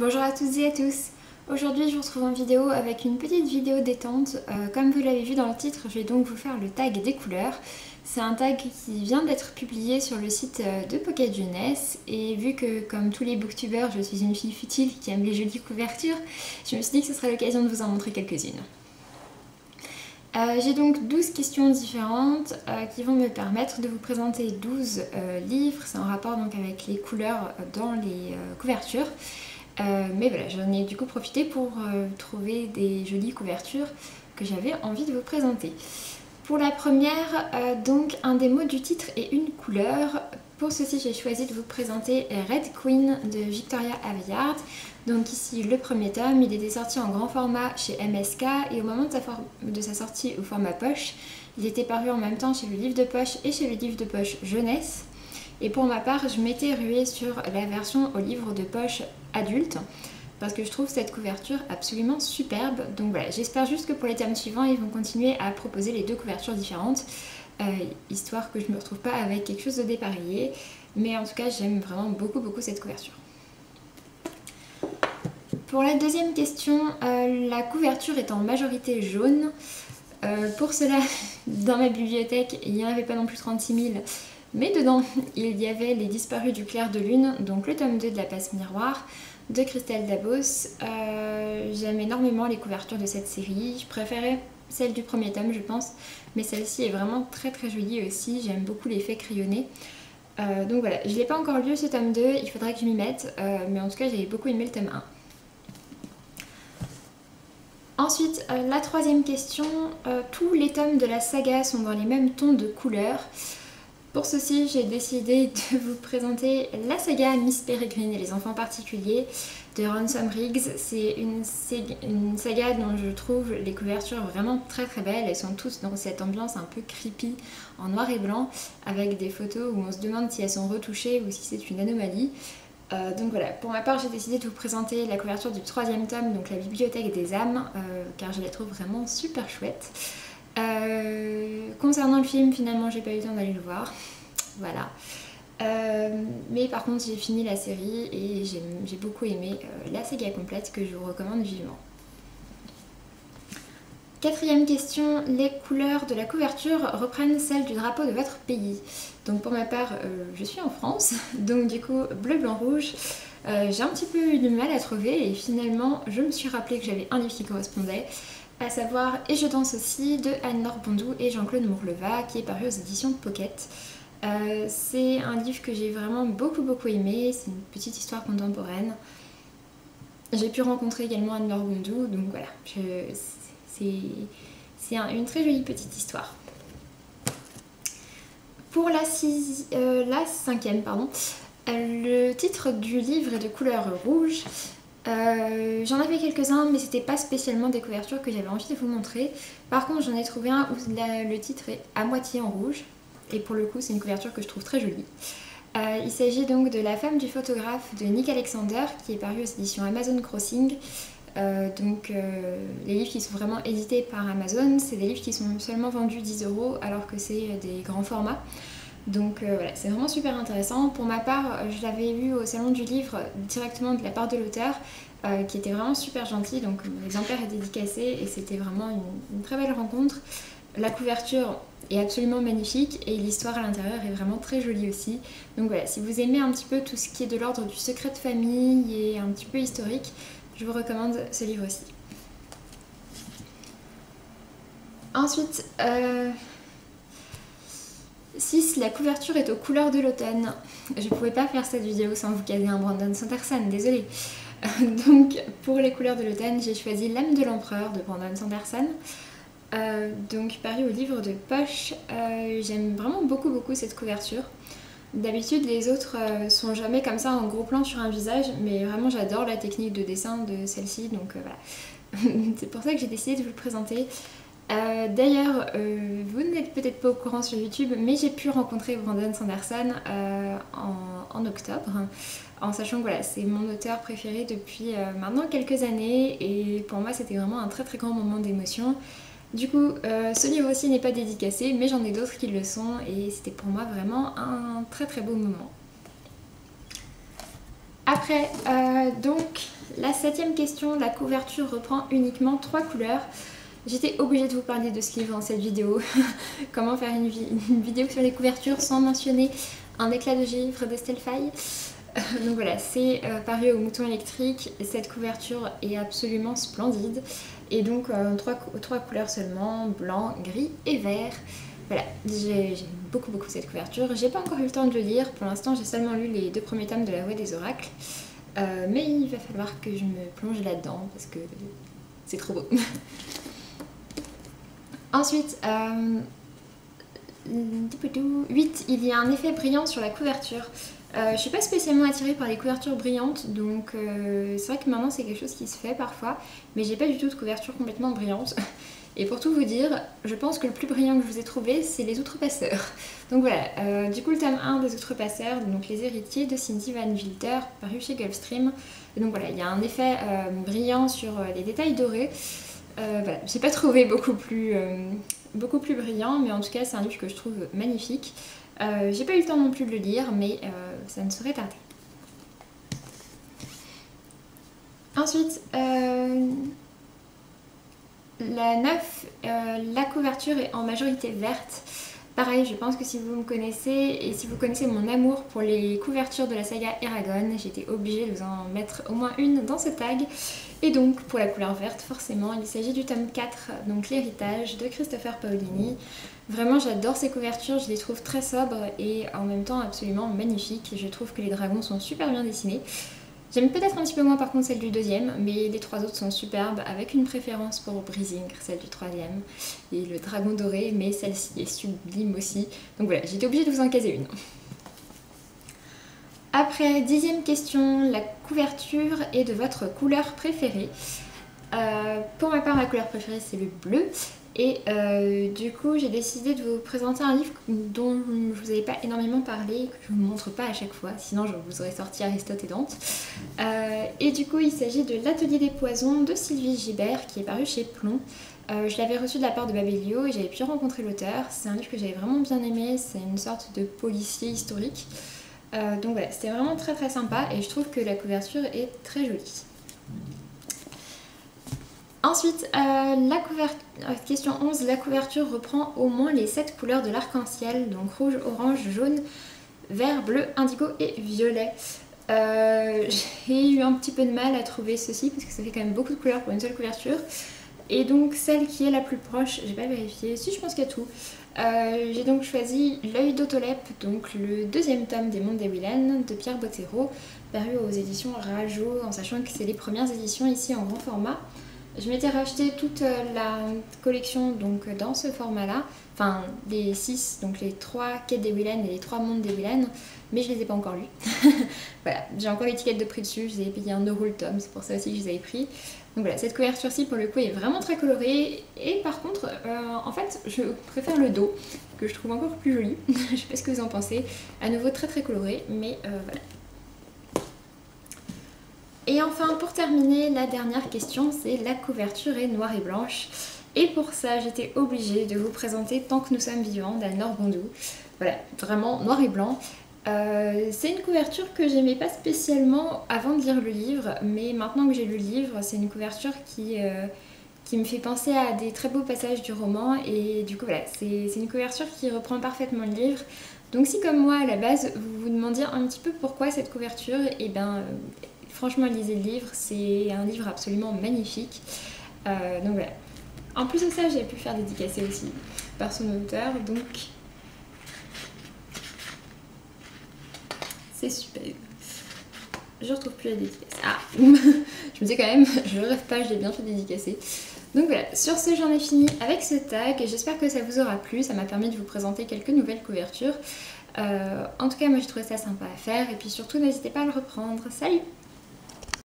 Bonjour à toutes et à tous. Aujourd'hui je vous retrouve en vidéo avec une petite vidéo détente. Comme vous l'avez vu dans le titre, je vais donc vous faire le tag des couleurs. C'est un tag qui vient d'être publié sur le site de Pocket Jeunesse, et vu que comme tous les booktubers je suis une fille futile qui aime les jolies couvertures, je me suis dit que ce serait l'occasion de vous en montrer quelques-unes. J'ai donc 12 questions différentes qui vont me permettre de vous présenter 12 livres. C'est en rapport donc avec les couleurs dans les couvertures. Mais voilà, j'en ai du coup profité pour trouver des jolies couvertures que j'avais envie de vous présenter. Pour la première, donc un des mots du titre et une couleur. Pour ceci, j'ai choisi de vous présenter Red Queen de Victoria Aveyard. Donc ici, le premier tome, il était sorti en grand format chez MSK, et au moment de sa sortie au format poche, il était paru en même temps chez le livre de poche et chez le livre de poche jeunesse. Et pour ma part, je m'étais ruée sur la version au livre de poche adulte, parce que je trouve cette couverture absolument superbe. Donc voilà, j'espère juste que pour les termes suivants, ils vont continuer à proposer les deux couvertures différentes, histoire que je ne me retrouve pas avec quelque chose de dépareillé. Mais en tout cas, j'aime vraiment beaucoup cette couverture. Pour la deuxième question, la couverture est en majorité jaune. Pour cela, dans ma bibliothèque, il n'y en avait pas non plus 36 000. Mais dedans, il y avait Les Disparus du clair de lune, donc le tome 2 de La Passe-Miroir de Christelle Dabos. J'aime énormément les couvertures de cette série. Je préférais celle du premier tome, je pense, mais celle-ci est vraiment très jolie aussi. J'aime beaucoup l'effet crayonné. Donc voilà, je ne l'ai pas encore lu ce tome 2, il faudrait que je m'y mette, mais en tout cas j'avais beaucoup aimé le tome 1. Ensuite, la troisième question, tous les tomes de la saga sont dans les mêmes tons de couleurs. Pour ceci, j'ai décidé de vous présenter la saga Miss Peregrine et les enfants particuliers de Ransom Riggs. C'est une saga dont je trouve les couvertures vraiment très belles. Elles sont toutes dans cette ambiance un peu creepy en noir et blanc, avec des photos où on se demande si elles sont retouchées ou si c'est une anomalie. Donc voilà, pour ma part j'ai décidé de vous présenter la couverture du troisième tome, donc La Bibliothèque des âmes, car je la trouve vraiment super chouette. Concernant le film, finalement j'ai pas eu le temps d'aller le voir, voilà, mais par contre j'ai fini la série et j'ai beaucoup aimé la saga complète, que je vous recommande vivement. Quatrième question, les couleurs de la couverture reprennent celles du drapeau de votre pays. Donc pour ma part je suis en France, donc du coup bleu, blanc, rouge. J'ai un petit peu eu du mal à trouver, et finalement je me suis rappelé que j'avais un livre qui correspondait, à savoir Et je danse aussi de Anne-Laure Bondou et Jean-Claude Mourlevat, qui est paru aux éditions Pocket. C'est un livre que j'ai vraiment beaucoup aimé, c'est une petite histoire contemporaine. J'ai pu rencontrer également Anne-Laure Bondou, donc voilà, c'est une très jolie petite histoire. Pour la cinquième, pardon, le titre du livre est de couleur rouge. J'en avais quelques-uns, mais c'était pas spécialement des couvertures que j'avais envie de vous montrer. Par contre, j'en ai trouvé un où le titre est à moitié en rouge, et pour le coup c'est une couverture que je trouve très jolie. Il s'agit donc de La Femme du Photographe de Nick Alexander, qui est paru aux éditions Amazon Crossing. Les livres qui sont vraiment édités par Amazon, c'est des livres qui sont seulement vendus 10 €, alors que c'est des grands formats. Donc voilà, c'est vraiment super intéressant. Pour ma part, je l'avais eu au salon du livre directement de la part de l'auteur, qui était vraiment super gentil. Donc l'exemplaire est dédicacé et c'était vraiment une très belle rencontre. La couverture est absolument magnifique et l'histoire à l'intérieur est vraiment très jolie aussi. Donc voilà, si vous aimez un petit peu tout ce qui est de l'ordre du secret de famille et un petit peu historique, je vous recommande ce livre aussi. Ensuite... 6. La couverture est aux couleurs de l'automne. Je ne pouvais pas faire cette vidéo sans vous caser un Brandon Sanderson, désolée. Donc pour les couleurs de l'automne, j'ai choisi L'Âme de l'Empereur de Brandon Sanderson. Donc paru au livre de poche. J'aime vraiment beaucoup cette couverture. D'habitude les autres sont jamais comme ça en gros plan sur un visage, mais vraiment j'adore la technique de dessin de celle-ci, donc voilà. C'est pour ça que j'ai décidé de vous le présenter. D'ailleurs, vous n'êtes peut-être pas au courant sur YouTube, mais j'ai pu rencontrer Brandon Sanderson en octobre, en sachant que voilà, c'est mon auteur préféré depuis maintenant quelques années, et pour moi c'était vraiment un très grand moment d'émotion. Du coup, ce livre aussi n'est pas dédicacé, mais j'en ai d'autres qui le sont, et c'était pour moi vraiment un très beau moment. Après, donc La 7e question, la couverture reprend uniquement 3 couleurs. J'étais obligée de vous parler de ce livre dans cette vidéo. Comment faire une vidéo sur les couvertures sans mentionner Un éclat de givre d'Estelle Faye. Donc voilà, c'est paru au Mouton Électrique. Cette couverture est absolument splendide. Et donc, trois couleurs seulement, blanc, gris et vert. Voilà, j'aime beaucoup cette couverture. J'ai pas encore eu le temps de le lire. Pour l'instant, j'ai seulement lu les 2 premiers tomes de La Voix des Oracles. Mais il va falloir que je me plonge là-dedans parce que c'est trop beau. Ensuite, 8, il y a un effet brillant sur la couverture. Je suis pas spécialement attirée par les couvertures brillantes, donc c'est vrai que maintenant c'est quelque chose qui se fait parfois, mais j'ai pas du tout de couverture complètement brillante. Et pour tout vous dire, je pense que le plus brillant que je vous ai trouvé, c'est Les Outre-Passeurs. Donc voilà, du coup le tome 1 des Outre-Passeurs, donc Les Héritiers de Cindy Van Vilter, paru chez Gulfstream. Et donc voilà, il y a un effet brillant sur les détails dorés. Voilà, j'ai pas trouvé beaucoup plus brillant, mais en tout cas c'est un livre que je trouve magnifique. J'ai pas eu le temps non plus de le lire, mais ça ne saurait tarder. Ensuite, la 9, la couverture est en majorité verte. Pareil, je pense que si vous me connaissez, et si vous connaissez mon amour pour les couvertures de la saga Eragon, j'étais obligée de vous en mettre au moins une dans ce tag. Et donc, pour la couleur verte, forcément, il s'agit du tome 4, donc L'Héritage, de Christopher Paolini. Vraiment, j'adore ces couvertures, je les trouve très sobres et en même temps absolument magnifiques. Je trouve que les dragons sont super bien dessinés. J'aime peut-être un petit peu moins par contre celle du 2e, mais les 3 autres sont superbes, avec une préférence pour Breezing, celle du 3e, et le dragon doré, mais celle-ci est sublime aussi. Donc voilà, j'étais obligée de vous en caser une. Après, 10e question, la couverture est de votre couleur préférée. Pour ma part, ma couleur préférée c'est le bleu, et du coup j'ai décidé de vous présenter un livre dont je vous avais pas énormément parlé, que je vous montre pas à chaque fois, sinon je vous aurais sorti Aristote et Dante. Et du coup il s'agit de L'Atelier des poisons de Sylvie Gibert, qui est paru chez Plon. Je l'avais reçu de la part de Babelio et j'avais pu rencontrer l'auteur. C'est un livre que j'avais vraiment bien aimé, c'est une sorte de policier historique. Donc voilà, c'était vraiment très très sympa et je trouve que la couverture est très jolie. Ensuite, question 11, la couverture reprend au moins les 7 couleurs de l'arc-en-ciel, donc rouge, orange, jaune, vert, bleu, indigo et violet. J'ai eu un petit peu de mal à trouver ceci parce que ça fait quand même beaucoup de couleurs pour une seule couverture. Et donc celle qui est la plus proche, j'ai pas vérifié, si je pense qu'il y a tout. J'ai donc choisi L'œil d'Autolèpe, donc le 2e tome des Mondes des Willaines de Pierre Bottero, paru aux éditions Rageot, en sachant que c'est les premières éditions ici en grand format. Je m'étais racheté toute la collection donc dans ce format-là, enfin les 6, donc les 3 quêtes des Willaines et les 3 mondes des Willaines, mais je les ai pas encore lus. Voilà, j'ai encore l'étiquette de prix dessus, je les ai payé 1 € le tome, c'est pour ça aussi que je les avais pris. Donc voilà, cette couverture-ci pour le coup est vraiment très colorée, et par contre, en fait, je préfère le dos, que je trouve encore plus joli. Je sais pas ce que vous en pensez, à nouveau très très coloré, mais voilà. Et enfin, pour terminer, la dernière question, c'est la couverture est noire et blanche. Et pour ça, j'étais obligée de vous présenter Tant que nous sommes vivants d'Anne-Laure Bondou. Voilà, vraiment noir et blanc. C'est une couverture que j'aimais pas spécialement avant de lire le livre, mais maintenant que j'ai lu le livre, c'est une couverture qui me fait penser à des très beaux passages du roman. Et du coup, voilà, c'est une couverture qui reprend parfaitement le livre. Donc si, comme moi, à la base, vous vous demandiez un petit peu pourquoi cette couverture, et bien... franchement, lisez le livre, c'est un livre absolument magnifique. Donc voilà. En plus de ça, j'ai pu faire dédicacer aussi par son auteur, donc c'est super. Je retrouve plus la dédicace. Ah, je me dis quand même, je rêve pas, je l'ai bien fait dédicacer. Donc voilà, sur ce, j'en ai fini avec ce tag. J'espère que ça vous aura plu, ça m'a permis de vous présenter quelques nouvelles couvertures. En tout cas, moi j'ai trouvé ça sympa à faire, et puis surtout n'hésitez pas à le reprendre. Salut!